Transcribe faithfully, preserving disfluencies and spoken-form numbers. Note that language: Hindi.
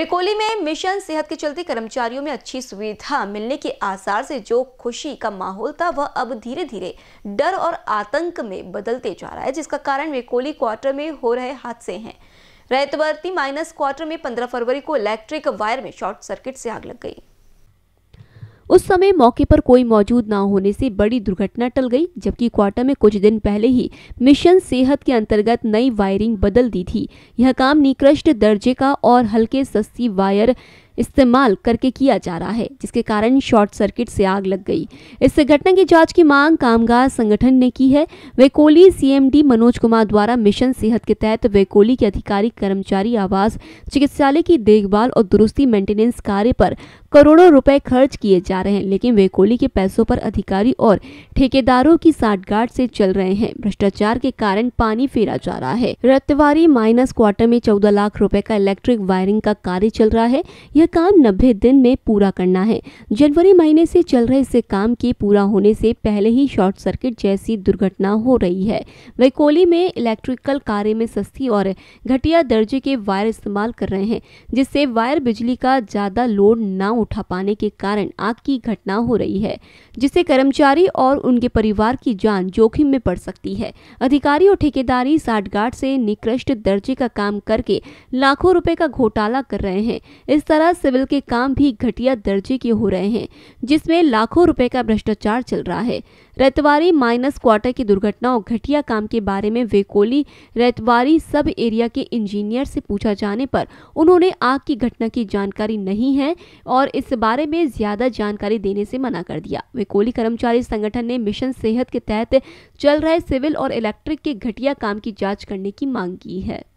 वेकोली में मिशन सेहत के चलते कर्मचारियों में अच्छी सुविधा मिलने के आसार से जो खुशी का माहौल था वह अब धीरे धीरे डर और आतंक में बदलते जा रहा है, जिसका कारण वेकोली क्वार्टर में हो रहे हादसे हैं। रैतवर्ती माइनस क्वार्टर में पंद्रह फरवरी को इलेक्ट्रिक वायर में शॉर्ट सर्किट से आग लग गई। उस समय मौके पर कोई मौजूद ना होने से बड़ी दुर्घटना टल गई। जबकि क्वार्टर में कुछ दिन पहले ही मिशन सेहत के अंतर्गत नई वायरिंग बदल दी थी। यह काम निकृष्ट दर्जे का और हल्के सस्ती वायर इस्तेमाल करके किया जा रहा है, जिसके कारण शॉर्ट सर्किट से आग लग गई। इस घटना की जांच की मांग कामगार संगठन ने की है। वेकोली सीएमडी मनोज कुमार द्वारा मिशन सेहत के तहत वेकोली के अधिकारी कर्मचारी आवास चिकित्सालय की देखभाल और दुरुस्ती मेंटेनेंस कार्य पर करोड़ों रुपए खर्च किए जा रहे हैं, लेकिन वेकोली के पैसों पर अधिकारी और ठेकेदारों की साठगांठ से चल रहे हैं। भ्रष्टाचार के कारण पानी फेरा जा रहा है। रत्वारी माइनस क्वार्टर में चौदह लाख रुपए का इलेक्ट्रिक वायरिंग का कार्य चल रहा है। यह काम नब्बे दिन में पूरा करना है। जनवरी महीने से चल रहे इस काम के पूरा होने से पहले ही शॉर्ट सर्किट जैसी दुर्घटना हो रही है। वेकोली में इलेक्ट्रिकल कार्य में सस्ती और घटिया दर्जे के वायर इस्तेमाल कर रहे हैं, जिससे वायर बिजली का ज्यादा लोड न उठा पाने के कारण आग की घटना हो रही है, जिससे कर्मचारी और उनके परिवार की जान जोखिम में पड़ सकती है। अधिकारी और ठेकेदारी साठगांठ से निकृष्ट दर्जे का काम करके लाखों रुपए का घोटाला कर रहे हैं। इस तरह सिविल के काम भी घटिया दर्जे के हो रहे हैं, जिसमें लाखों रुपए का भ्रष्टाचार चल रहा है। रैतवारी माइनस क्वार्टर की दुर्घटना और घटिया काम के बारे में वेकोली रैतवारी सब एरिया के इंजीनियर से पूछा जाने पर उन्होंने आग की घटना की जानकारी नहीं है और इस बारे में ज्यादा जानकारी देने से मना कर दिया। वेकोली कर्मचारी संगठन ने मिशन सेहत के तहत चल रहे सिविल और इलेक्ट्रिक के घटिया काम की जाँच करने की मांग की है।